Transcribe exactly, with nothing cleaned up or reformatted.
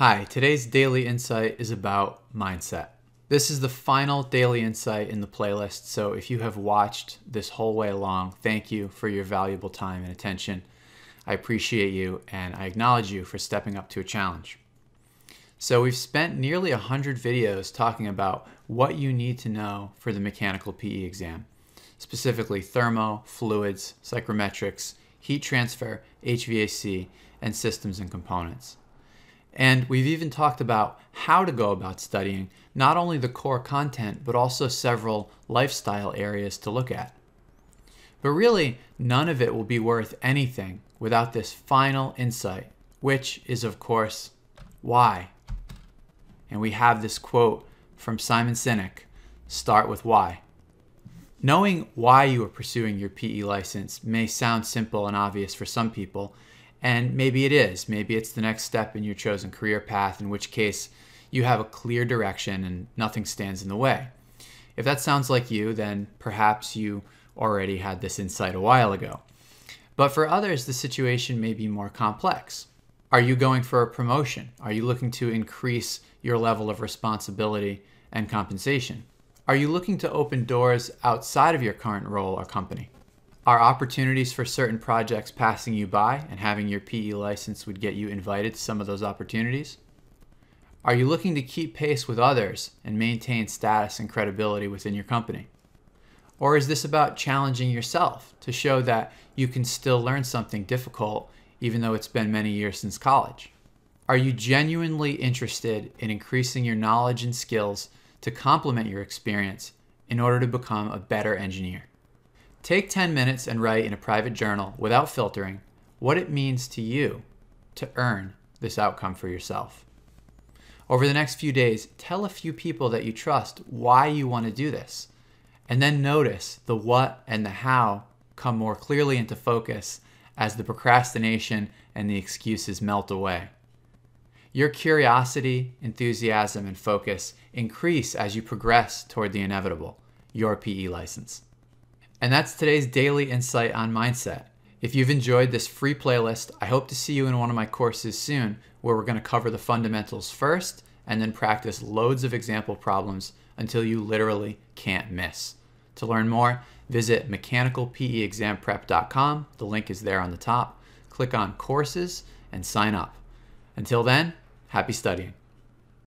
Hi, today's Daily Insight is about mindset. This is the final Daily Insight in the playlist, so if you have watched this whole way along, thank you for your valuable time and attention. I appreciate you, and I acknowledge you for stepping up to a challenge. So we've spent nearly one hundred videos talking about what you need to know for the mechanical P E exam, specifically thermo, fluids, psychrometrics, heat transfer, H V A C, and systems and components. And we've even talked about how to go about studying not only the core content, but also several lifestyle areas to look at. But really, none of it will be worth anything without this final insight, which is, of course, why. And we have this quote from Simon Sinek, "Start with why." Knowing why you are pursuing your P E license may sound simple and obvious for some people, and maybe it is. Maybe it's the next step in your chosen career path, in which case you have a clear direction and nothing stands in the way. If that sounds like you, then perhaps you already had this insight a while ago. But for others, the situation may be more complex. Are you going for a promotion? Are you looking to increase your level of responsibility and compensation? Are you looking to open doors outside of your current role or company? Are opportunities for certain projects passing you by, and having your P E license would get you invited to some of those opportunities? Are you looking to keep pace with others and maintain status and credibility within your company? Or is this about challenging yourself to show that you can still learn something difficult even though it's been many years since college? Are you genuinely interested in increasing your knowledge and skills to complement your experience in order to become a better engineer? Take ten minutes and write in a private journal without filtering what it means to you to earn this outcome for yourself. Over the next few days, tell a few people that you trust why you want to do this, and then notice the what and the how come more clearly into focus as the procrastination and the excuses melt away. Your curiosity, enthusiasm, and focus increase as you progress toward the inevitable, your P E license. And that's today's Daily Insight on Mindset. If you've enjoyed this free playlist, I hope to see you in one of my courses soon, where we're going to cover the fundamentals first and then practice loads of example problems until you literally can't miss. To learn more, visit mechanical P E exam prep dot com. The link is there on the top. Click on Courses and sign up. Until then, happy studying.